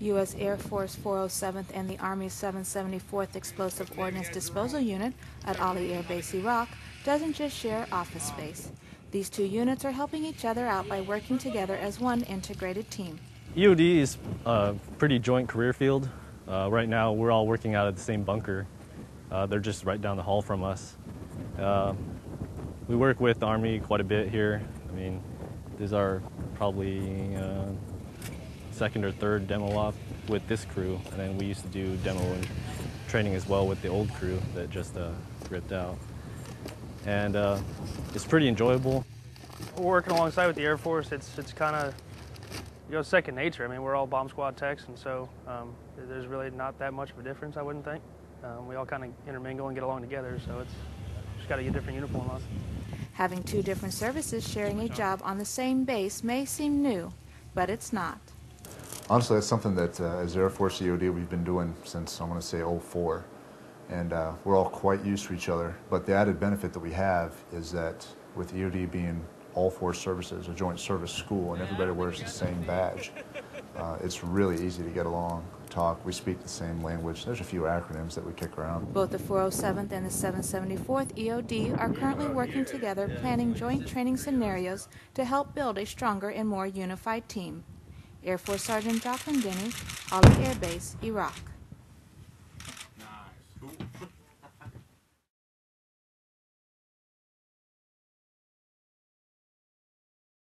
U.S. Air Force 407th and the Army's 774th Explosive Ordnance Disposal Unit at Ali Air Base, Iraq, doesn't just share office space. These two units are helping each other out by working together as one integrated team. EOD is a pretty joint career field. Right now, we're all working out at the same bunker. They're just right down the hall from us. We work with the Army quite a bit here. I mean, these are probably second or third demo op with this crew, and then we used to do demo and training as well with the old crew that just ripped out. And it's pretty enjoyable. Working alongside with the Air Force, it's kind of, you know, second nature. I mean, we're all bomb squad techs, and so there's really not that much of a difference, I wouldn't think. We all kind of intermingle and get along together, so it's just got to get a different uniform on. Having two different services sharing a job on the same base may seem new, but it's not. Honestly, that's something that as Air Force EOD we've been doing since, I want to say, 04. And we're all quite used to each other. But the added benefit that we have is that with EOD being all four services, a joint service school, and everybody wears the same badge, it's really easy to get along, talk. We speak the same language. There's a few acronyms that we kick around. Both the 407th and the 774th EOD are currently working together, planning joint training scenarios to help build a stronger and more unified team. Air Force Sergeant Jocelyn Denny, Ali Air Base, Iraq.